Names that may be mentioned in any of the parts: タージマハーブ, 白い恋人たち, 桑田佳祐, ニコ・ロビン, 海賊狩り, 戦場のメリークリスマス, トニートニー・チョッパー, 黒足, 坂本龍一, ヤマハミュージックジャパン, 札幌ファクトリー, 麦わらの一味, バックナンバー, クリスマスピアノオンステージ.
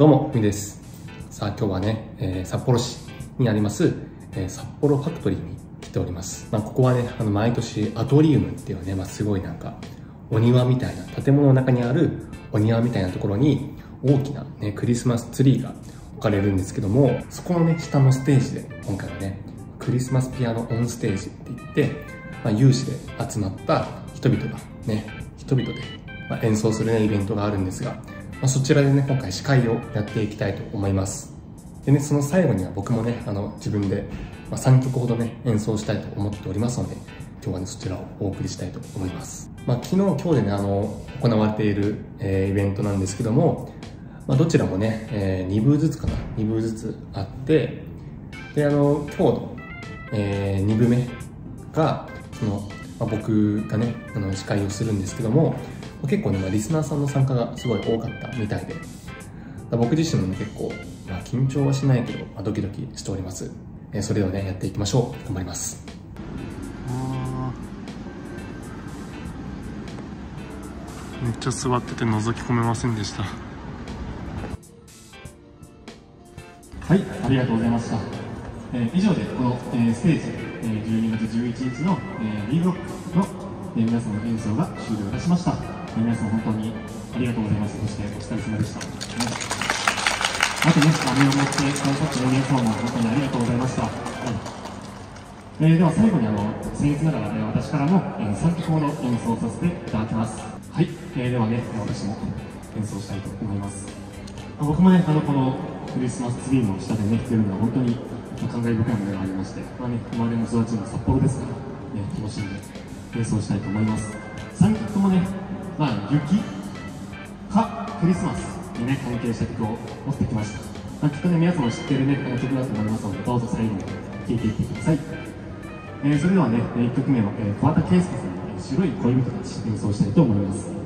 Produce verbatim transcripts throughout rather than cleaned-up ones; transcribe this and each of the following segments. どうも、みです。さあ、今日はね、えー、札幌市にあります、えー、札幌ファクトリーに来ております。まあ、ここはね、あの毎年アトリウムっていうね、まあ、すごいなんかお庭みたいな、建物の中にあるお庭みたいなところに大きな、ね、クリスマスツリーが置かれるんですけども、そこのね、下のステージで今回はね、クリスマスピアノオンステージっていって、まあ、有志で集まった人々がね、人々で演奏する、ね、イベントがあるんですが、まあ、そちらでね、今回司会をやっていきたいと思います。でね、その最後には僕もね、あの自分でさんきょくほどね、演奏したいと思っておりますので、今日はね、そちらをお送りしたいと思います。まあ、昨日今日でね、あの行われている、えー、イベントなんですけども、まあ、どちらもね、えー、にぶずつかな、にぶずつあって、で、あの今日の、えー、にぶめがその、まあ、僕がね、あの司会をするんですけども、結構ね、まあ、リスナーさんの参加がすごい多かったみたいで、僕自身もね、結構、まあ、緊張はしないけど、まあ、ドキドキしております。えー、それをね、やっていきましょう。頑張ります。めっちゃ座ってて覗き込めませんでした。はい、ありがとうございました。えー、以上でこの、えー、ステージ、えー、じゅうにがつじゅういちにちの、えー、ビーブロックの、えー、皆さんの演奏が終了いたしました。えー、皆さん本当にありがとうございます。そしてお疲れ様でした。あとね、目を持ってくださった皆さんも本当にありがとうございました。はいえー、では最後に、あの僭越ながら、ね、私からも、えー、さんきょくほど演奏させていただきます。はい、えー、ではね、私も演奏したいと思います。僕もね、あのこのクリスマスツリーの下でね、来てるのは本当に感慨深いものがありまして、まあね、生まれも育ちも札幌ですから、ね、楽しんで演奏したいと思います。さんきょくもね、まあ、雪かクリスマスにね、関係した曲を持ってきました。まあ、きっとね、皆さんも知ってるね、曲だと思いますので、どうぞ最後に聴いていってください。えー、それではね、いっきょくめは、えー、桑田佳祐さんの白い恋人たち演奏したいと思います。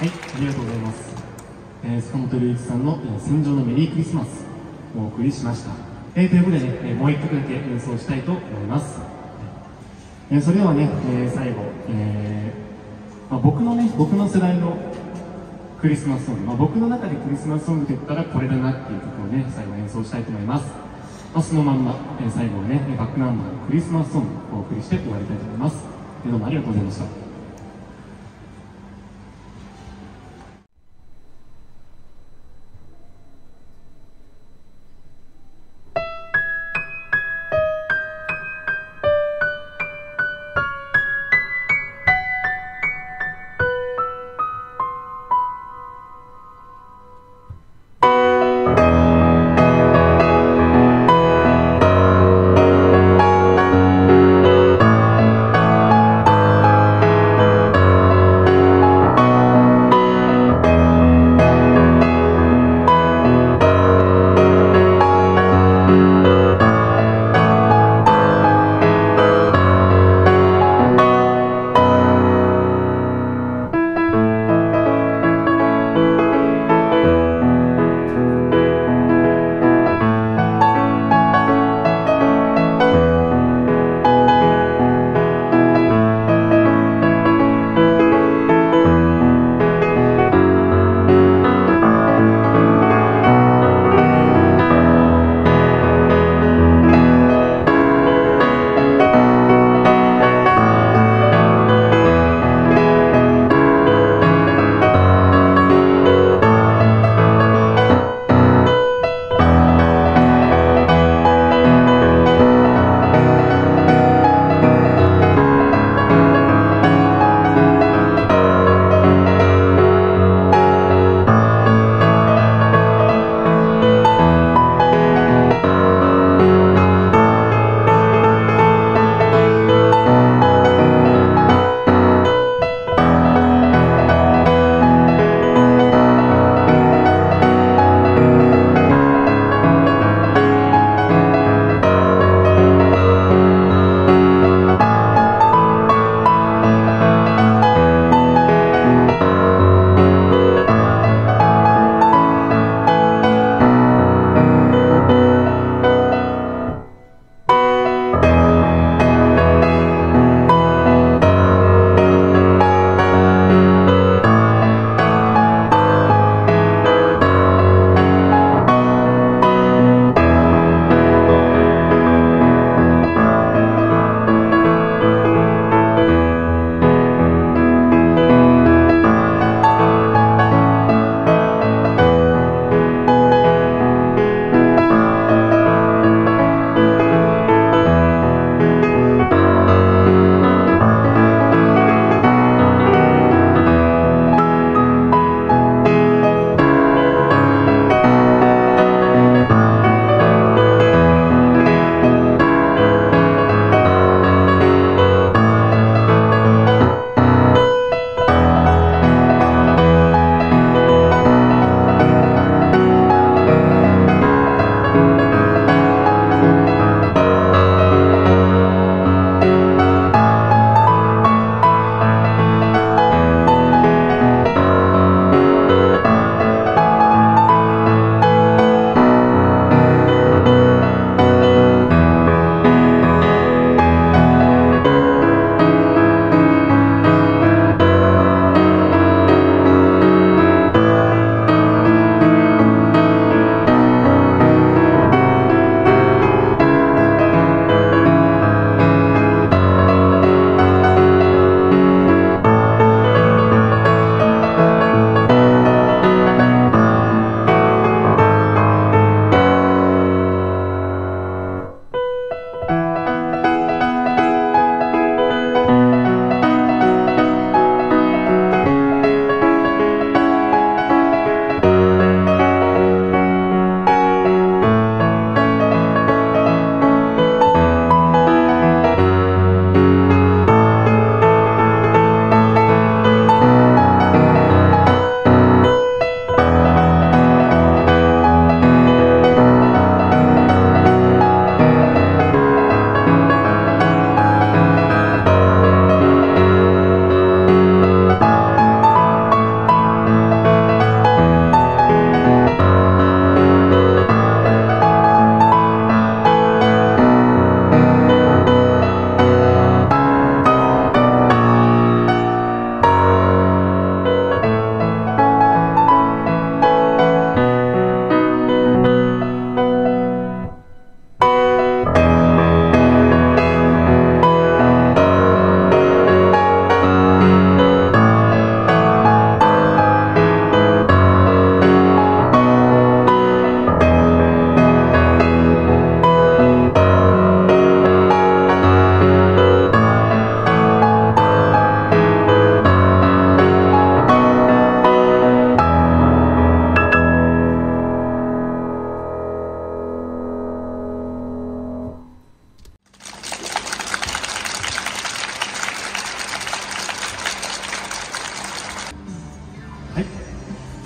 はい、ありがとうございます、えー、坂本龍一さんの、えー、戦場のメリークリスマスをお送りしました、えー、ということでね、えー、もう一曲だけ演奏したいと思います、えー、それではね、えー、最後、えーまあ、僕のね、僕の世代のクリスマスソング、まあ、僕の中でクリスマスソングといったらこれだなっていう曲をね、最後演奏したいと思います。まあ、そのまんま、えー、最後ね、バックナンバーのクリスマスソングをお送りして終わりたいと思います。どうもありがとうございました。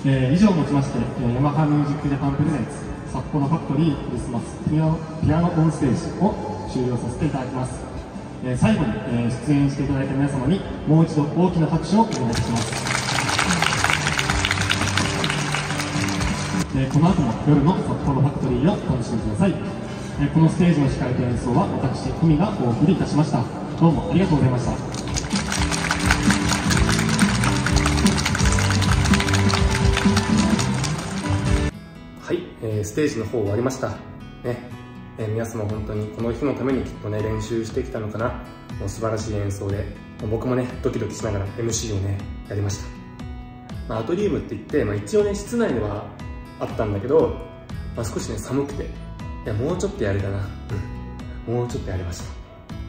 えー、以上をもちまして、えー、ヤマハミュージックジャパンプレゼンツ札幌ファクトリークリスマスピアノ、ピアノオンステージを終了させていただきます。えー、最後に、えー、出演していただいた皆様にもう一度大きな拍手をお願いします。えー、この後も夜の札幌ファクトリーを楽しんでください。えー、このステージの控えと演奏は私、トミがお送りいたしました。どうもありがとうございました。はい、えー、ステージの方終わりましたね。えー、皆様本当にこの日のためにきっとね練習してきたのかな。もう素晴らしい演奏で、僕もねドキドキしながら エムシー をねやりました。まあ、アトリウムっていって、まあ、一応ね室内ではあったんだけど、まあ、少しね寒くて、いやもうちょっとやれたな、うん、もうちょっとやれまし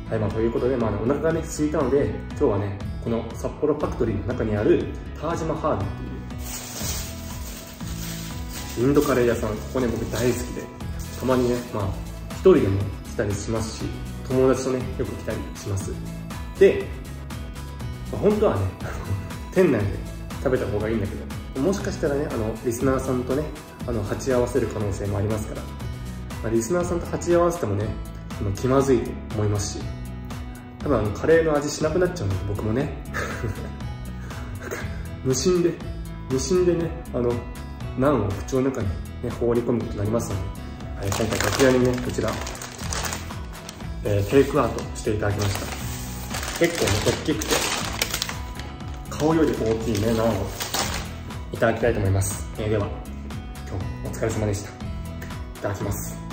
た。はい、まあ、ということで、まあね、お腹がね空いたので今日はねこの札幌ファクトリーの中にあるタージマハーブっていうインドカレー屋さん、ここね僕大好きで、たまにねまあ一人でも来たりしますし、友達とねよく来たりします。で、まあ、本当はね店内で食べた方がいいんだけど、もしかしたらねあのリスナーさんとねあの鉢合わせる可能性もありますから、まあ、リスナーさんと鉢合わせてもね気まずいと思いますし、多分あのカレーの味しなくなっちゃうので僕もね無心で無心でねあのナンを口の中に、ね、放り込むことになりますので、はい、今回楽屋にねこちら、えー、テイクアウトしていただきました。結構ね大きくて顔より大きいねナンをいただきたいと思います。えー、では今日お疲れ様でした。いただきます。